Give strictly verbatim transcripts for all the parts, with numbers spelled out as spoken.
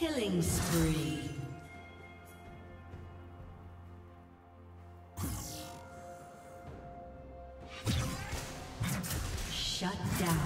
Killing spree. Shut down.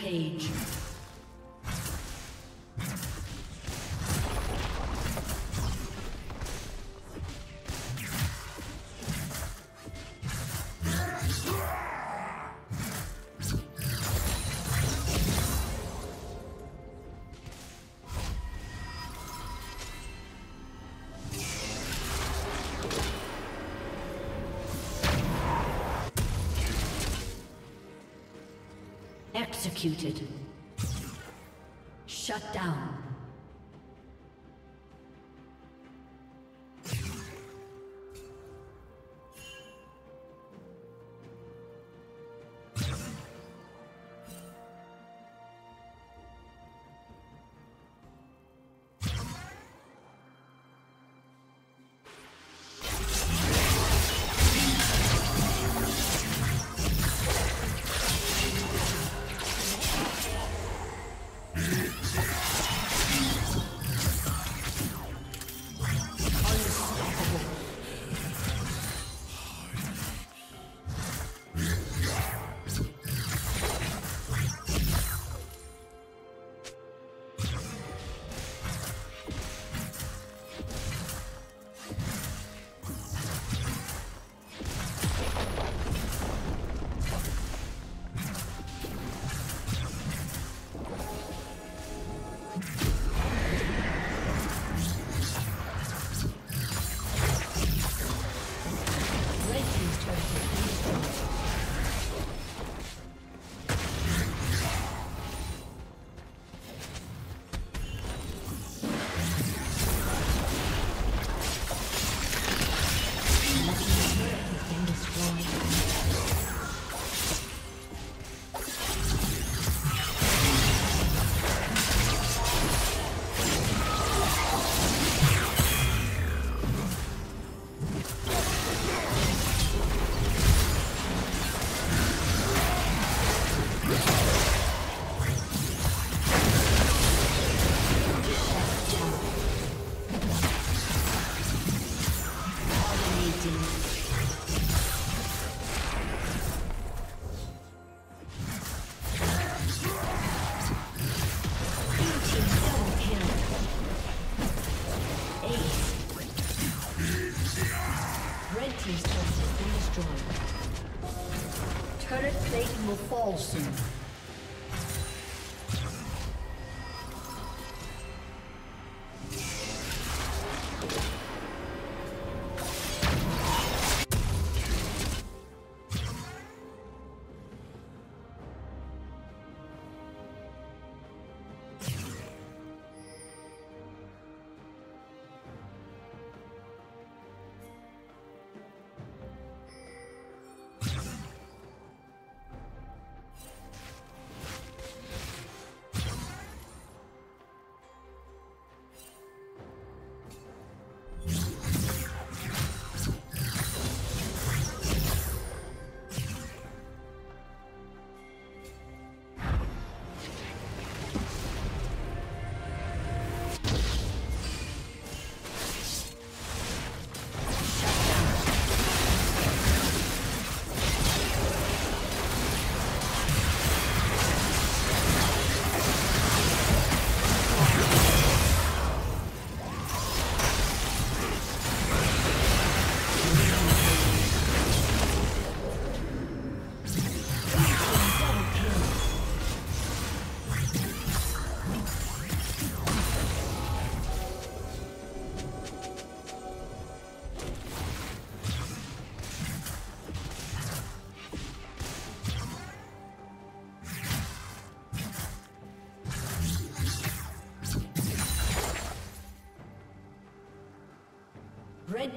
Page. Executed. Shut down. team's turret has been destroyed. Turret plating will fall soon. Red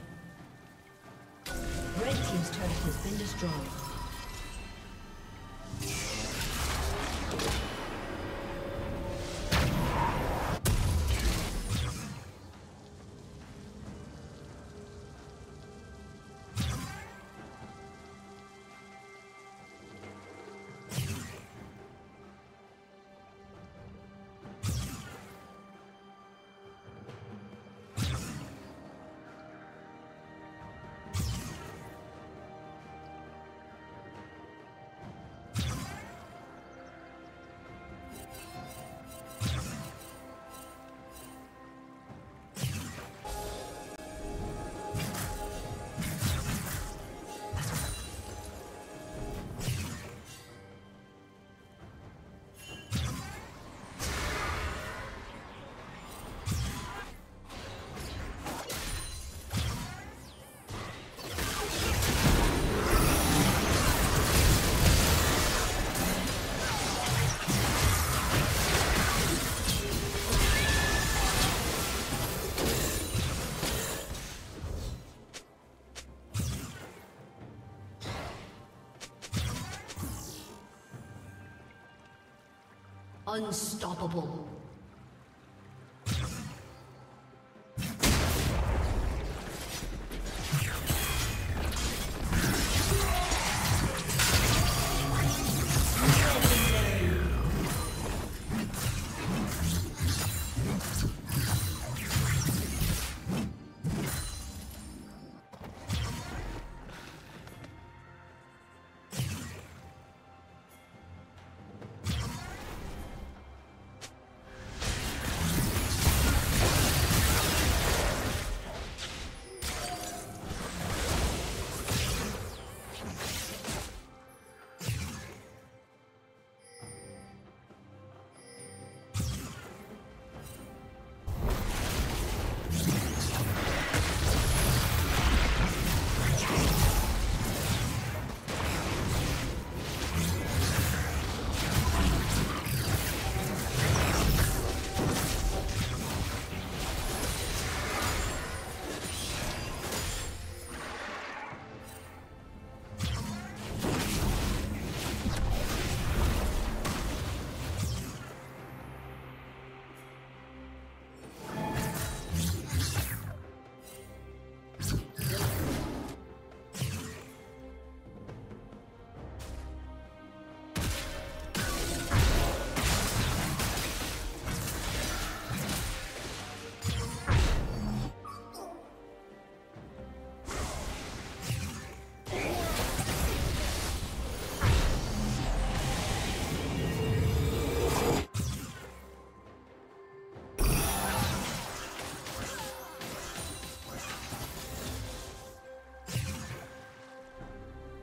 Unstoppable.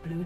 Blue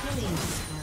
Killing spree.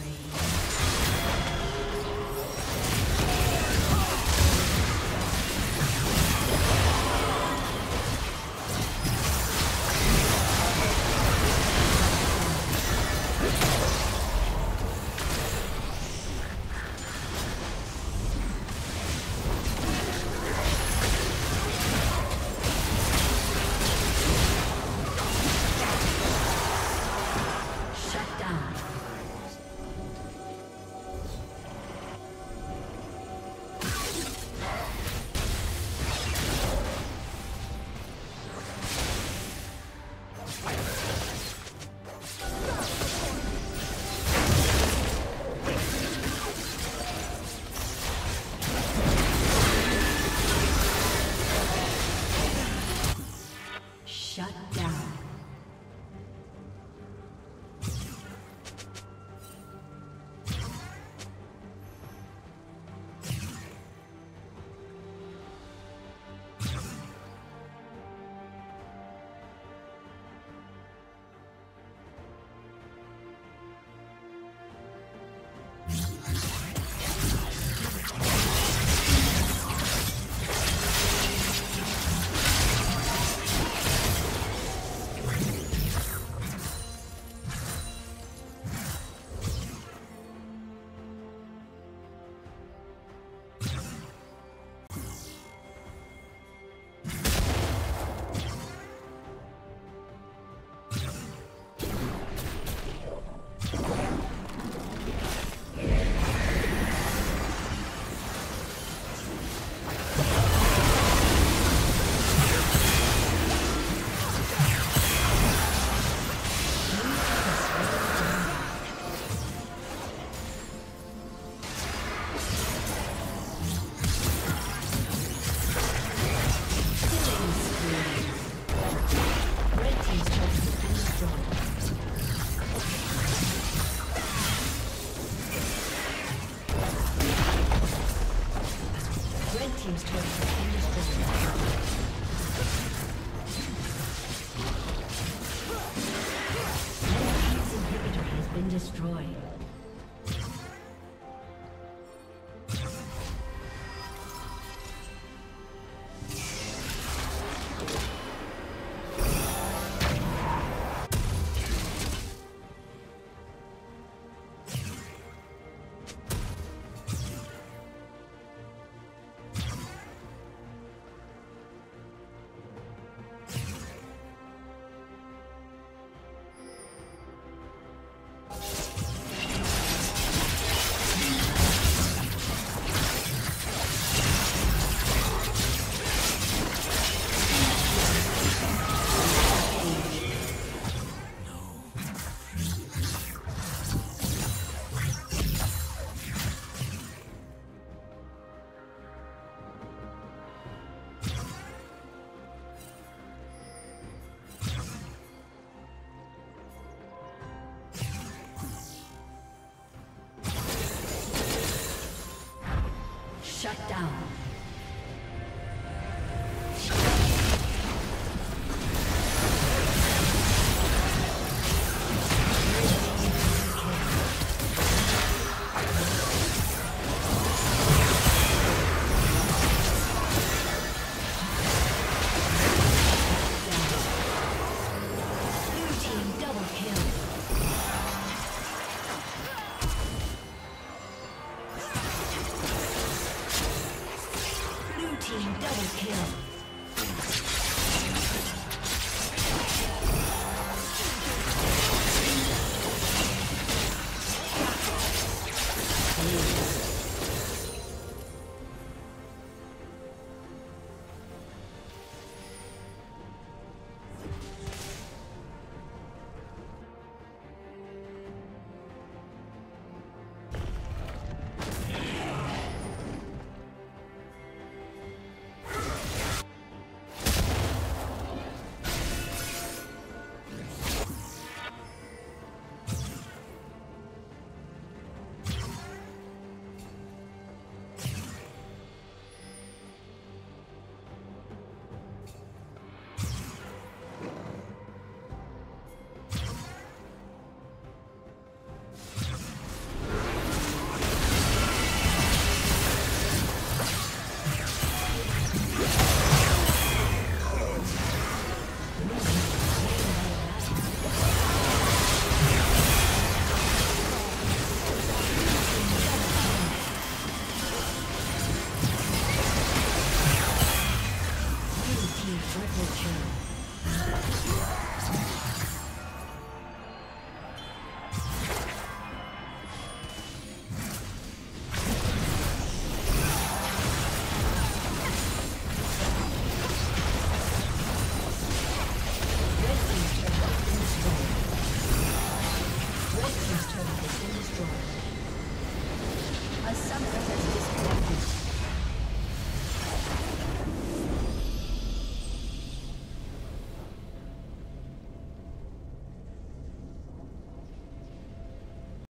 Shut down. destroyed. A summoner has disconnected.